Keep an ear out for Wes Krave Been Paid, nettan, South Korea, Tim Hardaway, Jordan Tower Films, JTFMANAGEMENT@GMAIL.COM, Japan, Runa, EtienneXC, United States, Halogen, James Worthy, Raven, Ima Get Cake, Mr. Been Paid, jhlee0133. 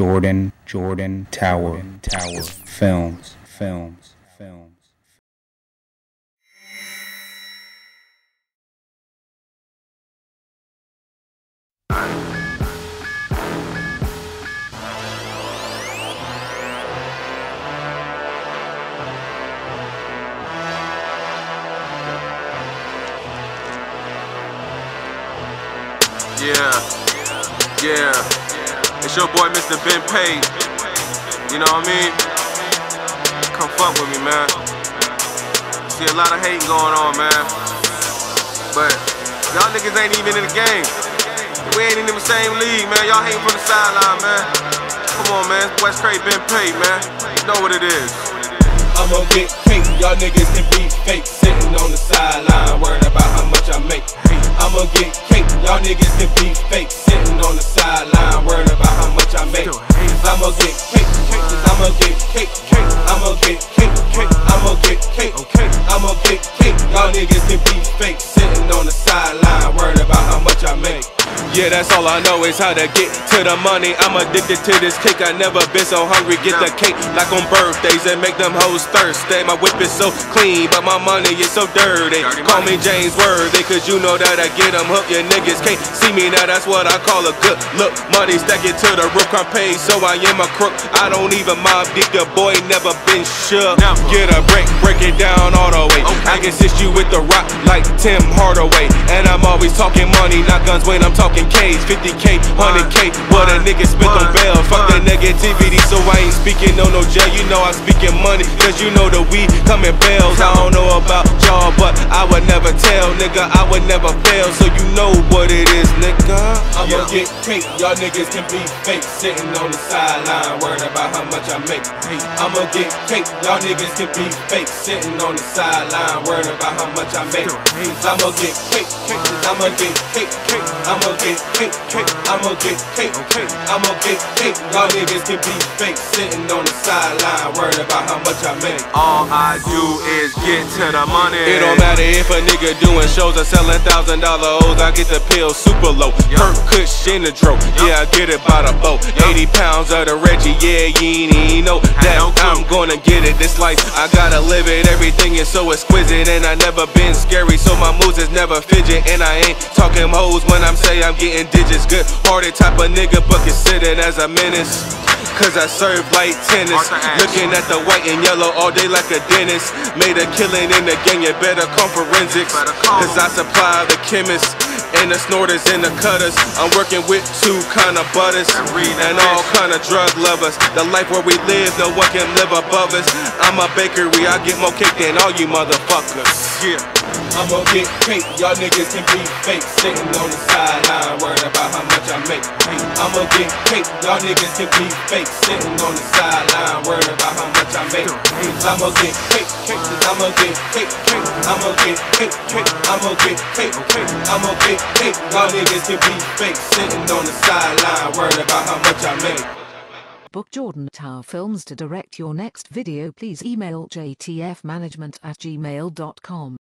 Jordan Tower Films. Yeah, it's your boy Mr. Been Paid, you know what I mean? Come fuck with me, man. See a lot of hating going on, man, but y'all niggas ain't even in the game. We ain't in the same league, man. Y'all hating from the sideline, man. Come on, man, West Craig Been Paid, man. You know what it is. I'ma get king, y'all niggas can be fake. Sitting on the sideline, worried about how much I make. I'ma get cake, y'all niggas can be fake. Sitting on the sideline, worried about how much I make. I'ma get cake, I'ma get cake, I'ma get cake, I'ma get cake, I'ma get cake. Y'all niggas can be fake. Sitting on the sideline, worried about how much I make. Yeah, that's all I know is how to get to the money. I'm addicted to this cake, I never been so hungry. Get the cake like on birthdays and make them hoes thirsty. My whip is so clean, but my money is so dirty. Call me James Worthy, cause you know that I get them hooked. Your niggas can't see me now, that's what I call a good look. Money stacking to the roof, I'm paid, so I am a crook. I don't even mob dick, the boy never been shook. Get a break, break it down all the way. I can assist you with the rock like Tim Hardaway. And I'm always talking money, not guns when I'm talking K's. 50K, 100K, what a nigga spent on bail. Fuck the negativity, so I ain't speaking on no jail. You know I'm speaking money, cause you know the weed come in bells. I don't know about y'all, but I would never tell, nigga. I would never fail, so you know what it is, nigga. I'ma get cake, y'all niggas can be fake. Sitting on the sideline, worried about how much I make. I'ma get cake, y'all niggas can be fake. Sitting on the sideline, worried about how much I make. I'ma get cake, I'ma get cake, I'ma get cake, I'ma get cake, I'ma get cake. Y'all niggas can be fake, sitting on the sideline, worried about how much I make. All I do is get to the money. It don't matter if a nigga doing shows or selling $1,000 O's. I get the pill super low, perk kush in the dro. Yeah, I get it by the boat. 80 pounds of the Reggie, yeah, you ain't know that I'm gonna get it. This life, I gotta live it. Everything is so exquisite, and I never been scary, so my moves is never fidget. And I ain't talking hoes when I'm saying I'm getting digits. Good hearted type of nigga, but considered as a menace, cause I serve like tennis. Looking at the white and yellow all day like a dentist. Made a killing in the game, you better call forensics, cause I supply the chemists and the snorters and the cutters. I'm working with two kind of butters and all kind of drug lovers. The life where we live, no one can live above us. I'm a bakery, I get more cake than all you motherfuckers. I'ma get cake, y'all niggas can be fake. Sitting on the sideline, worried about how much I make. I'ma get cake, y'all niggas can be fake. Sitting on the sideline, worried about how much I make. I'ma get cake, I'ma get cake, I'ma get cake, I'ma get cake, I'ma get cake. Y'all niggas can be fake. Sitting on the sideline, worried about how much I make. Book Jordan Tower Films to direct your next video. Please email JTFMANAGEMENT@gmail.com.